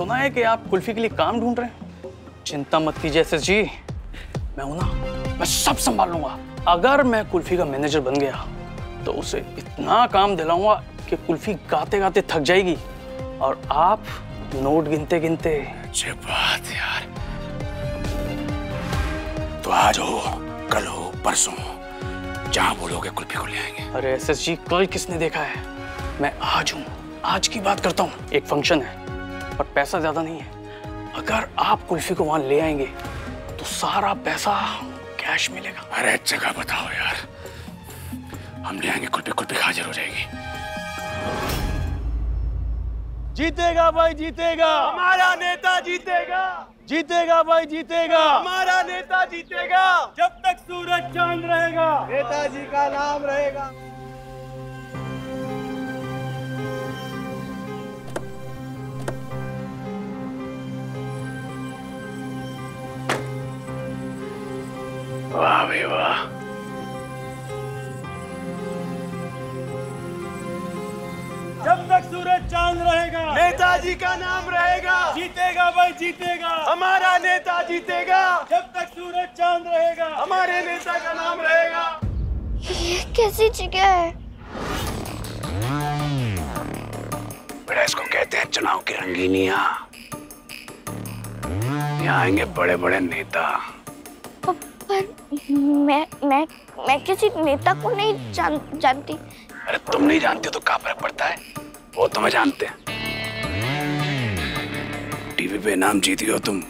सुना है कि आप कुल्फी के लिए काम ढूंढ रहे हैं। चिंता मत कीजिए एस एस जी, मैं हूं ना, मैं सब संभाल लूंगा। अगर मैं कुल्फी का मैनेजर बन गया तो उसे इतना काम दिलाऊंगा कि कुल्फी गाते गाते थक जाएगी और आप नोट गिनते गिनते। अच्छी बात यार, तो आज हो कल हो परसों हो, जहां बोलोगे कुल्फी को ले आएंगे। अरे एस एस जी, कल किसने देखा है, मैं आज हूँ, आज की बात करता हूँ। एक फंक्शन है पर पैसा ज़्यादा नहीं है। अगर आप कुल्फी को वहाँ ले आएंगे तो सारा पैसा कैश मिलेगा। अरे जगह बताओ यार, हम ले आएंगे कुल्फी, कुल्फी हाजिर हो जाएगी। जीतेगा भाई जीतेगा, हमारा नेता जीतेगा। जीतेगा भाई जीतेगा, हमारा नेता जीतेगा। जब तक सूरज चांद रहेगा नेताजी का नाम रहेगा। वाह भाई वाह, जब तक सूरज चांद रहेगा नेताजी का नाम रहेगा। जीतेगा भाई जीतेगा, हमारा नेता जीतेगा। जब तक सूरज चांद रहेगा हमारे नेता का नाम रहेगा। ये कैसी जगह है बेटा, इसको कहते हैं चुनाव की रंगीनियां। यहाँ आएंगे बड़े बड़े नेता। मैं किसी नेता को नहीं जानती। अरे तुम नहीं जानते तो क्या फर्क पड़ता है, वो तुम्हें जानते हैं। टीवी पे नाम जीती हो तुम,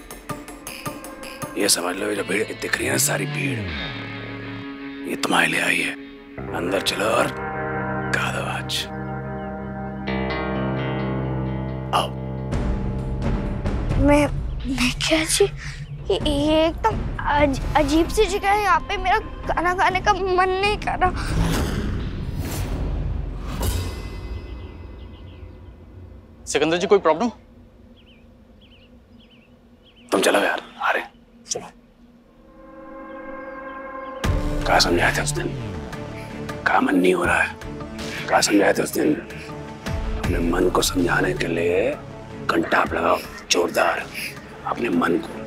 ये समझ लो जो भीड़ दिख रही है ना, सारी भीड़ ये तुम्हारे लिए आई है। अंदर चलो और गा दो आज। आओ। मैं क्या जी, ये एकदम अजीब सी जगह है। यहाँ पे मेरा गाना गाने का मन नहीं कर रहा। सिकंदर जी कोई प्रॉब्लम? तुम चलो यार, आ रहे चलो। क्या समझाए थे उस दिन, क्या मन नहीं हो रहा है, क्या समझाए थे उस दिन? अपने मन को समझाने के लिए घंटा लगाओ जोरदार अपने मन को।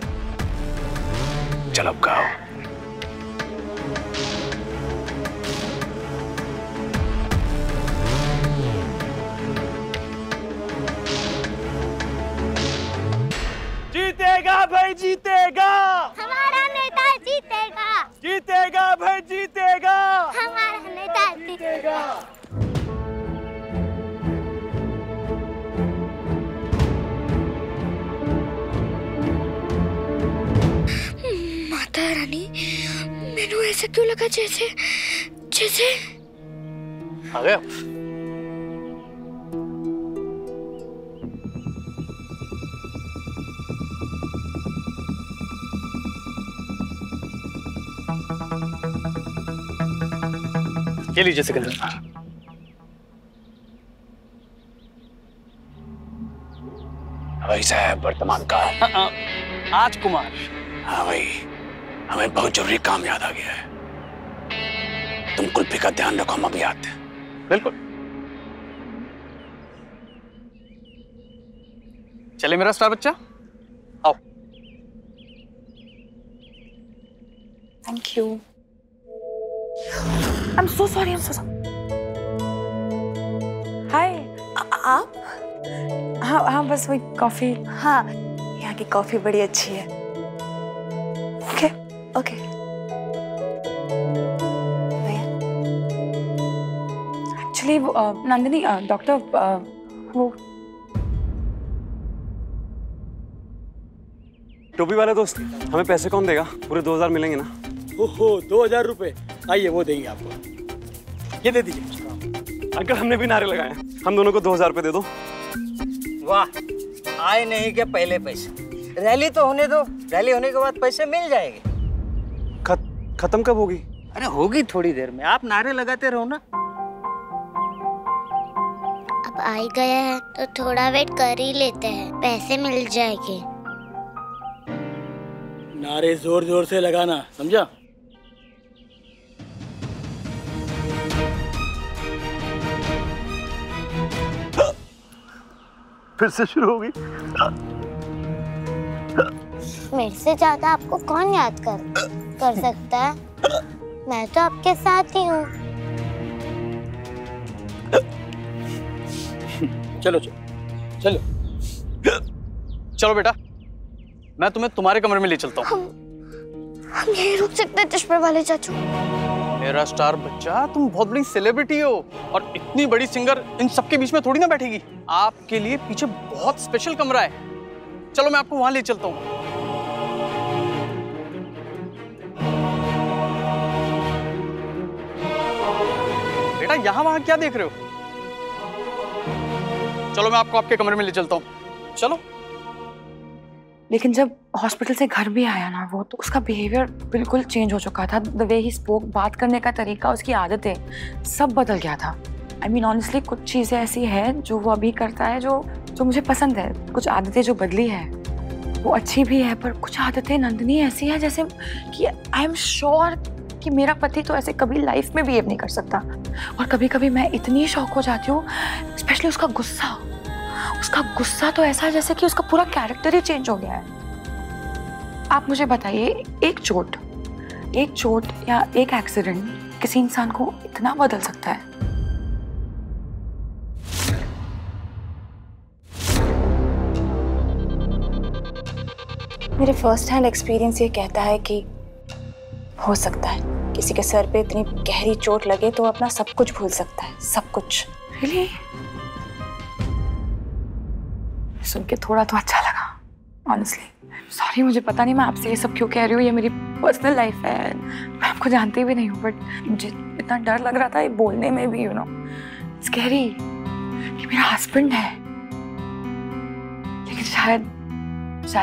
चलो अब गाओ। जीतेगा भाई जीतेगा, हमारा नेता जीतेगा। जीतेगा भाई जीतेगा, हमारा नेता जीतेगा। मैनू ऐसा क्यों लगा जैसे जैसे आ गया। ये लीजिए सिकंदर। भाई साहब वर्तमान काल आज कुमार। हाँ भाई, हमें बहुत जरूरी काम याद आ गया है। तुम कुल्फी का ध्यान रखो, हम अभी आते हैं। बिल्कुल, चले मेरा स्टार बच्चा, आओ। Thank you. I am so sorry, I am so sorry. Hi, आप? हाँ हाँ, बस वही कॉफी। हाँ, यहाँ की कॉफी बड़ी अच्छी है। ओके ओके भैया, एक्चुअली नंदिनी डॉक्टर वो टोपी वाला दोस्त, हमें पैसे कौन देगा? पूरे 2000 मिलेंगे ना? ओहो, 2000 रुपए? आइए वो देंगे आपको, ये दे दीजिए। अंकल हमने भी नारे लगाए, हम दोनों को 2000 रुपए दे दो। वाह, आए नहीं क्या पहले पैसे। रैली तो होने दो, रैली होने के बाद पैसे मिल जाएंगे। खत्म कब होगी? अरे होगी थोड़ी देर में, आप नारे लगाते रहो ना। अब आ ही गया है तो थोड़ा वेट कर ही लेते हैं, पैसे मिल जाएंगे। नारे जोर जोर से लगाना, समझा? फिर से शुरू हो गई। मेरे से ज्यादा आपको कौन याद कर सकता है? मैं तो आपके साथ ही हूँ। चलो चलो चलो चलो बेटा, मैं तुम्हें तुम्हारे कमरे में ले चलता हूँ। हम नहीं रुक सकते चश्मे वाले चाचू। मेरा स्टार बच्चा, तुम बहुत बड़ी सेलिब्रिटी हो और इतनी बड़ी सिंगर इन सबके बीच में थोड़ी ना बैठेगी। आपके लिए पीछे बहुत स्पेशल कमरा है, चलो मैं आपको वहां ले चलता हूँ। बेटा यहाँ वहां क्या देख रहे हो? चलो मैं आपको आपके कमरे में ले चलता हूँ, चलो। लेकिन जब हॉस्पिटल से घर भी आया ना वो, तो उसका बिहेवियर बिल्कुल चेंज हो चुका था। द वे ही स्पोक, बात करने का तरीका, उसकी आदतें सब बदल गया था। आई मीन ऑनेस्टली कुछ चीज़ें ऐसी हैं जो वो अभी करता है जो मुझे पसंद है। कुछ आदतें जो बदली है वो अच्छी भी है, पर कुछ आदतें नंदिनी ऐसी है जैसे कि आई एम श्योर कि मेरा पति तो ऐसे कभी लाइफ में बिहेव नहीं कर सकता। और कभी कभी मैं इतनी शॉक हो जाती हूँ, स्पेशली उसका गुस्सा तो ऐसा है जैसे कि उसका पूरा कैरेक्टर ही चेंज हो गया है। आप मुझे बताइए, एक चोट या एक एक्सीडेंट किसी इंसान को इतना बदल सकता है? मेरे फर्स्ट हैंड एक्सपीरियंस ये कहता है कि हो सकता है किसी के सर पे इतनी गहरी चोट लगे तो अपना सब कुछ भूल सकता है, सब कुछ। Really? सुन के थोड़ा तो अच्छा लगा, honestly. Sorry, मुझे पता नहीं मैं आपसे ये सब क्यों कह रही हूँ, ये मेरी पर्सनल लाइफ है, मैं आपको जानती भी नहीं हूँ, बट मुझे इतना डर लग रहा था ये बोलने में भी, यू नो, स्कैरी कि मेरा हस्बैंड है। लेकिन शायद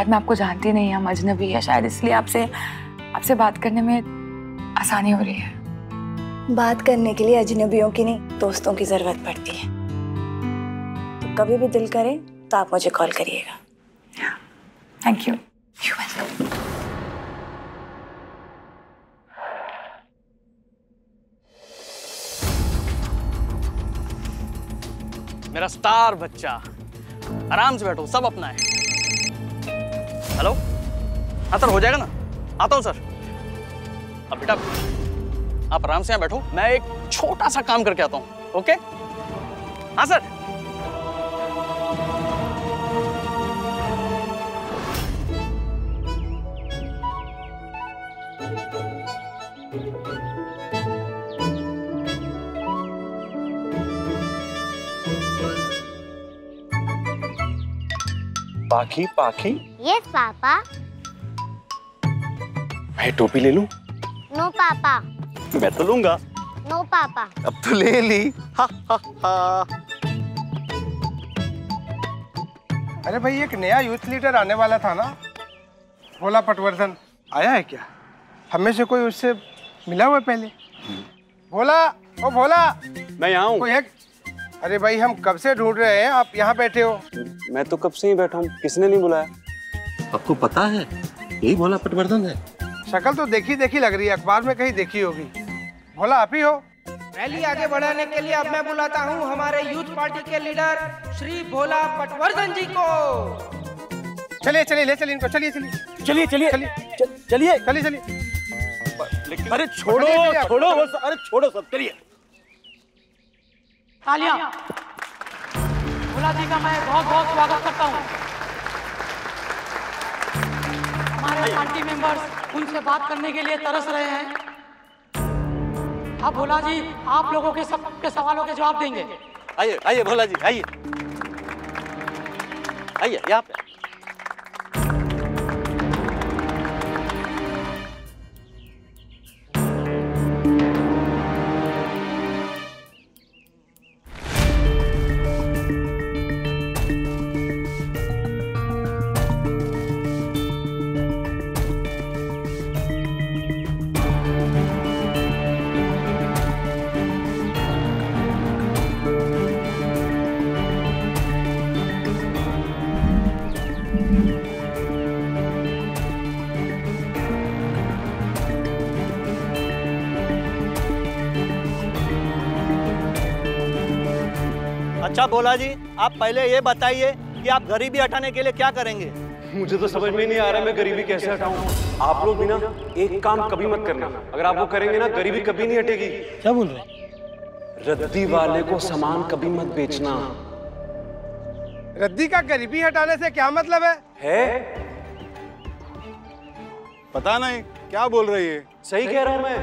मैं आपको जानती नहीं, हम अजनबी है, शायद इसलिए आपसे बात करने में आसानी हो रही है। बात करने के लिए अजनबियों की नहीं, दोस्तों की जरूरत पड़ती है। तो कभी भी दिल करे तो आप मुझे कॉल करिएगा। Thank you. You welcome. मेरा स्टार बच्चा, आराम से बैठो, सब अपना है। हेलो, हाँ सर, हो जाएगा ना? आता हूँ सर। अब बेटा आप आराम से यहाँ बैठो, मैं एक छोटा सा काम करके आता हूँ, ओके? हाँ सर। पाखी? Yes papa. मैं टोपी ले लूं? नो पापा। मैं तो लूंगा। नो पापा। अब तो ले ली। हा हा हा। अरे भाई, एक नया यूथ लीडर आने वाला था ना, भोला पटवर्धन, आया है क्या? हमें से कोई उससे मिला हुआ पहले? भोला, ओ भोला, मैं यहाँ हूँ। अरे भाई, हम कब से ढूंढ रहे हैं, आप यहाँ बैठे हो। मैं तो कब से ही बैठा हूँ, किसने नहीं बुलाया। आपको पता है यही भोला पटवर्धन है? शक्ल तो देखी लग रही है, अखबार में कहीं देखी होगी। भोला आप ही हो? रैली आगे बढ़ाने के लिए अब मैं बुलाता हूँ हमारे यूथ पार्टी के लीडर श्री भोला पटवर्धन जी को। चलिए इनको। अरे छोड़ो सब, चलिए। तालियां। भोला जी का मैं बहुत बहुत स्वागत करता हूँ। हमारे पार्टी मेंबर्स उनसे बात करने के लिए तरस रहे हैं। अब भोला जी आप लोगों के सबके सवालों के जवाब देंगे। आइए भोला जी, आइए यहाँ पे। अच्छा भोला जी, आप पहले ये बताइए कि आप गरीबी हटाने के लिए क्या करेंगे? मुझे तो समझ में नहीं आ रहा मैं गरीबी कैसे हटाऊं। आप लोग भी ना एक काम कभी मत करना, अगर आप वो करेंगे ना गरीबी कभी नहीं हटेगी। क्या बोल रहे? रद्दी वाले को सामान कभी मत बेचना। रद्दी का गरीबी हटाने से क्या मतलब है? पता नहीं क्या बोल रही है। सही कह रहा हूँ मैं।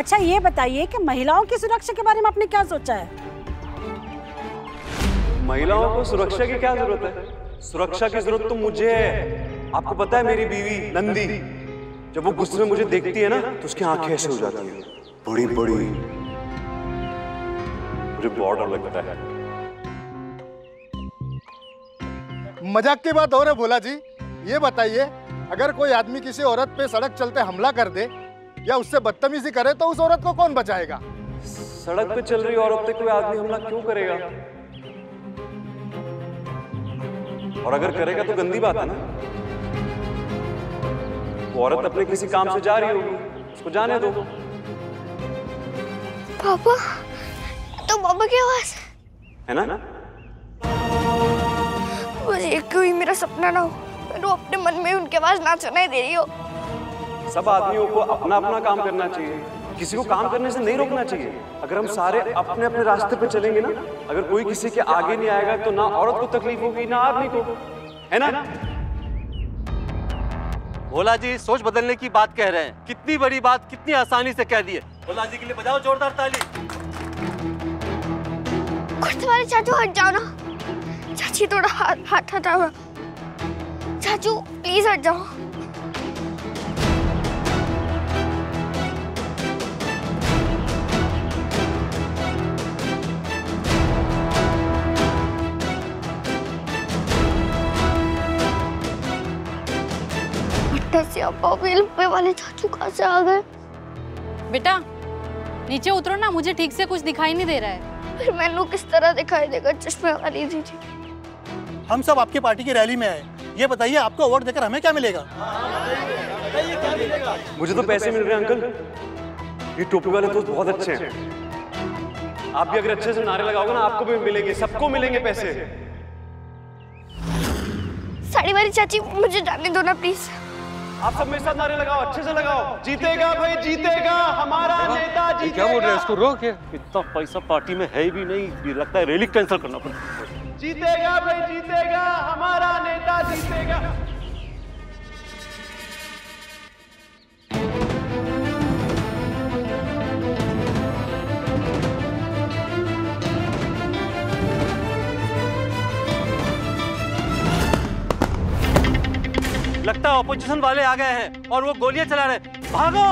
अच्छा ये बताइए कि महिलाओं की सुरक्षा के बारे में आपने क्या सोचा है? महिलाओं को सुरक्षा की क्या जरूरत है? सुरक्षा की जरूरत तो मुझे है। आपको पता है मेरी बीवी नंदी, जब वो गुस्से में मुझे देखती है ना तो उसकी आंखें ऐसे हो जाती है बड़ी बड़ी, मुझे बॉर्डर लगता है। मजाक की बात हो रही भोला जी। ये बताइए अगर कोई आदमी किसी औरत पे सड़क चलते हमला कर दे या उससे बदतमीजी करे तो उस औरत को कौन बचाएगा? सड़क पे चल रही औरत पे कोई आदमी हमला क्यों करेगा? और अगर करेगा तो गंदी बात है ना। वो औरत अपने किसी काम से जा रही होगी, उसको जाने दो। पापा, तो पापा की आवाज है ना? मुझे कोई मेरा सपना ना हो, मैं अपने मन में उनकी आवाज ना सुनाई दे रही हो। सब आदमियों को अपना अपना काम करना चाहिए, किसी को काम करने से नहीं रोकना चाहिए। अगर हम सारे अपने अपने रास्ते पे चलेंगे ना, अगर कोई किसी के आगे नहीं आएगा तो ना औरत को तकलीफ होगी ना आदमी को, है ना? भोला जी सोच बदलने की बात कह रहे हैं। कितनी बड़ी बात कितनी आसानी से कह दी है। भोला जी के लिए बजाओ जोरदार ताली। तुम्हारे चाचू हट जाओ ना। चाची थोड़ा हाथ हटाओ। चाचू प्लीज हट जाओ। वाले चाचू कहाँ से आ गए? बेटा नीचे उतरो ना, मुझे ठीक से कुछ दिखाई नहीं दे रहा है। फिर मैंने किस तरह दिखाई देगा चश्मे वाली दीदी? हम सब आपके पार्टी की रैली में आए। ये बताइए आपको अवार्ड देकर हमें क्या मिलेगा? मुझे तो पैसे मिल रहे हैं अंकल। ये टोपी वाले दोस्त बहुत अच्छे हैं। आप भी अगर अच्छे से नारे लगाओगे ना आपको भी मिलेंगे, सबको मिलेंगे पैसे। साड़ी वाली चाची मुझे जाने दो ना प्लीज। आप सब मेरे साथ नारे लगाओ, अच्छे से लगाओ। जीतेगा भाई जीतेगा, हमारा नेता जीतेगा। क्या बोल रहे हैं? इसको रोक। इतना पैसा पार्टी में है भी नहीं, लगता है रैली कैंसिल करना पड़ेगा। जीतेगा भाई जीतेगा, हमारा नेता जीतेगा। लगता है ऑपोजिशन वाले आ गए हैं और वो गोलियां चला रहे हैं। भागो!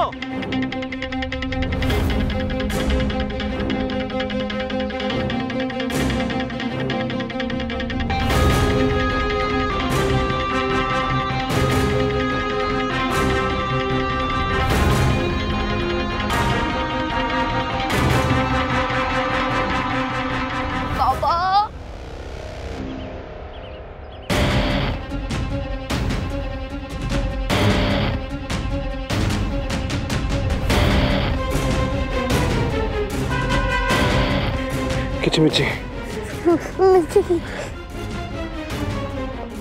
मिची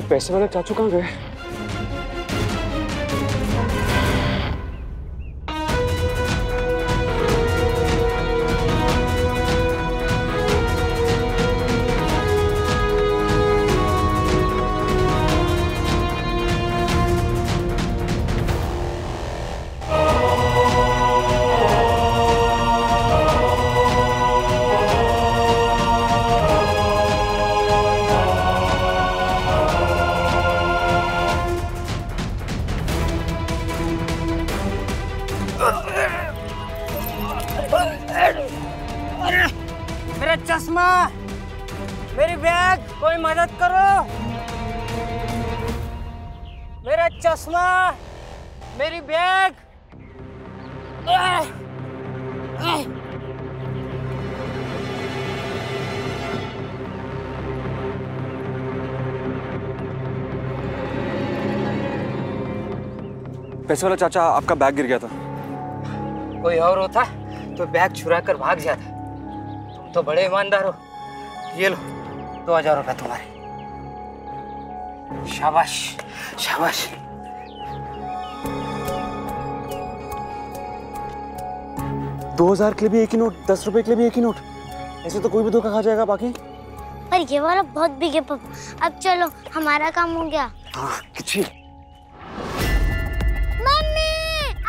पैसे वाले चाचू कहाँ गए? पैसे वाला चाचा आपका बैग गिर गया था। कोई और होता तो बैग चुरा कर भाग जाता। तुम तो बड़े ईमानदार हो, ये लो 2000 रुपए तुम्हारे। शाबाश शाबाश। $2000 के लिए भी एक ही नोट, $10 रुपए के लिए भी एक ही नोट। ऐसे तो कोई भी धोखा खा जाएगा। बाकी पर ये वाला बहुत बिग है पप्पू। अब चलो हमारा काम हो गया। किची मम्मी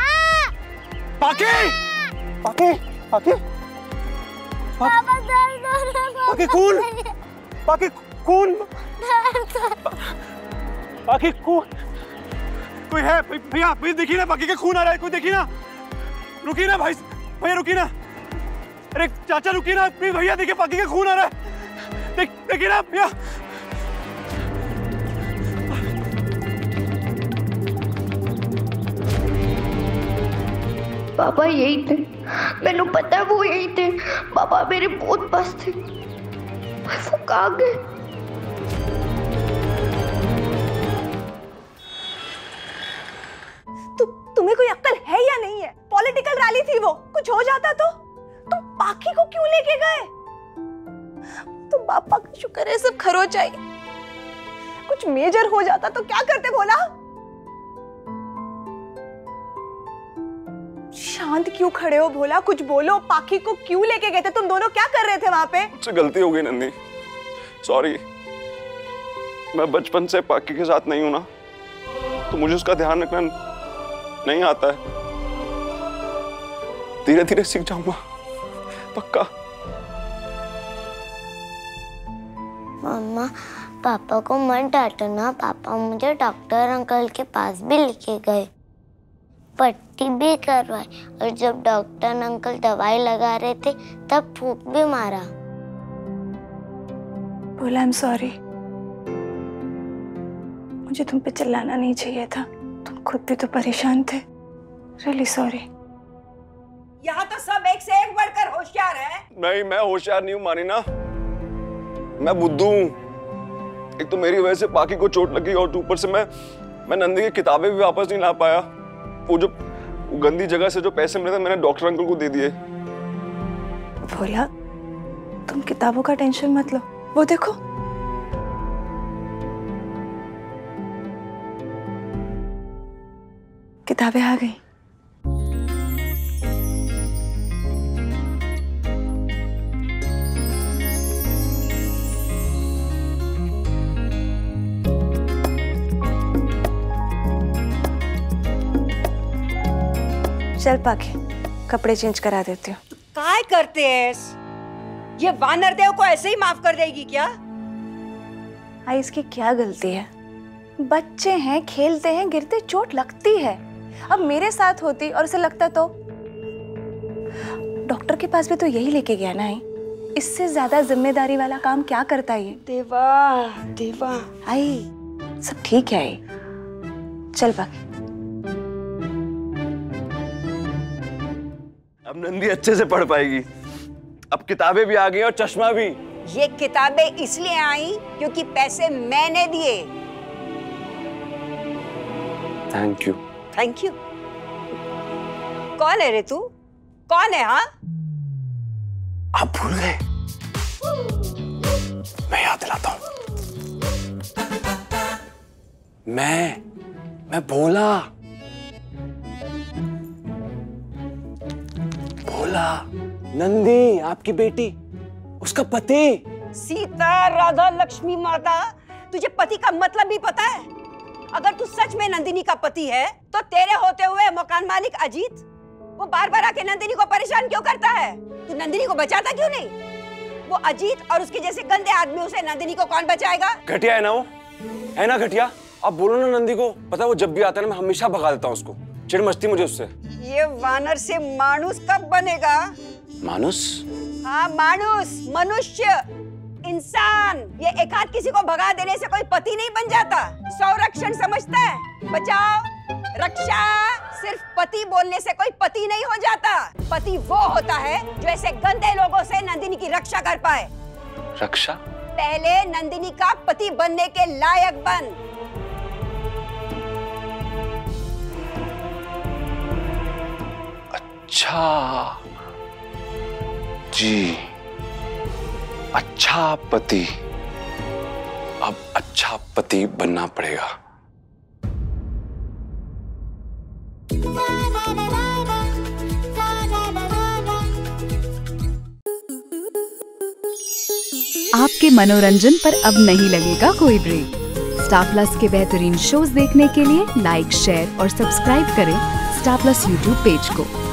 आ पाके पाके पाके पापा दर्द हो रहा है। पाके कूल, पाके कूल, पाके कूल। कोई है भैया? प्लीज देखिए ना, पाके का खून आ रहा है। कोई देखिए ना, रुकिए ना भाई, भैया रुकिए ना। अरे चाचा रुकिए ना प्लीज। भैया देखिए पाके का खून आ रहा है। देखिए ना भैया। पापा यही थे, मैंने पता है वो यही थे। पापा मेरे बहुत पास थे, वो कहाँ गए? तुम्हें कोई अक्ल है या नहीं है? पॉलिटिकल रैली थी वो, कुछ हो जाता तो। तुम पाकी को क्यों लेके गए? तो पापा का शुक्र है सब खरोच आई। कुछ मेजर हो जाता तो क्या करते भोला? शांत क्यों खड़े हो भोला? कुछ बोलो, पाकी को क्यों लेके गए थे? तुम दोनों क्या कर रहे थे वहां पे? मुझसे गलती हो गई नंदी, सॉरी। मैं बचपन से पाकी के साथ नहीं हूं ना, तो मुझे उसका ध्यान रखना नहीं आता है। धीरे धीरे सीख जाऊंगा, पक्का। मम्मा पापा को मत डांटना। पापा मुझे डॉक्टर अंकल के पास भी लेके गए, पट्टी भी करवाई, और जब डॉक्टर अंकल दवाई लगा रहे थे तब फूंक भी मारा। बोला आई एम सॉरी, मुझे तुम पे चिल्लाना नहीं चाहिए था। तुम खुद भी तो परेशान थे। Really sorry. यहाँ तो सब एक से एक बढ़कर होशियार है। नहीं मैं होशियार नहीं हूँ मानी ना, मैं बुद्धू हूँ। एक तो मेरी वजह से पाकी को चोट लगी, और ऊपर से मैं नंदी की किताबें भी वापस नहीं ला पाया। वो जो गंदी जगह से जो पैसे मिले थे मैंने डॉक्टर अंकल को दे दिए। भोला तुम किताबों का टेंशन मत लो, वो देखो। किताबें आ गई। चल पाके कपड़े चेंज करा देती हूँ। काय करते हैं? ये वानर देव को ऐसे ही माफ कर देगी क्या? आई इसकी क्या गलती है? बच्चे हैं, खेलते हैं, गिरते चोट लगती है। अब मेरे साथ होती और उसे लगता तो। डॉक्टर के पास भी तो यही लेके गया ना आई। इससे ज्यादा जिम्मेदारी वाला काम क्या करता ये? देवा देवा। आई सब ठीक है आई। चल पाके। अब नंदी अच्छे से पढ़ पाएगी। अब किताबें भी आ गई और चश्मा भी। ये किताबें इसलिए आई क्योंकि पैसे मैंने दिए। Thank you. Thank you. कौन है रे तू? कौन है? हाँ आप भूल गए? मैं याद दिलाता हूँ। मैं भोला। नंदी आपकी बेटी, उसका पति। सीता राधा लक्ष्मी माता, तुझे पति का मतलब भी पता है? अगर तू सच में नंदिनी का पति है तो तेरे होते हुए मकान मालिक अजीत वो बार-बार आके नंदिनी को परेशान क्यों करता है? तू नंदिनी को बचाता क्यों नहीं? वो अजीत और उसके जैसे गंदे आदमी, उसे नंदिनी को कौन बचाएगा? घटिया है ना वो, है ना घटिया। आप बोलो ना नंदी को। पता है वो जब भी आता है ना मैं हमेशा भगा देता हूँ उसको। चिढ़ मचती मुझे उससे। ये वानर से मानुस कब बनेगा? मानुस? हाँ मानुस, मनुष्य, इंसान। ये एकाध किसी को भगा देने से कोई पति नहीं बन जाता। संरक्षण समझता है, बचाव रक्षा। सिर्फ पति बोलने से कोई पति नहीं हो जाता। पति वो होता है जो ऐसे गंदे लोगों से नंदिनी की रक्षा कर पाए। रक्षा? पहले नंदिनी का पति बनने के लायक बन। अच्छा जी, अच्छा पति। अच्छा पति बनना पड़ेगा। आपके मनोरंजन पर अब नहीं लगेगा कोई ब्रेक। स्टार प्लस के बेहतरीन शोज देखने के लिए लाइक, शेयर और सब्सक्राइब करें स्टार प्लस यूट्यूब पेज को।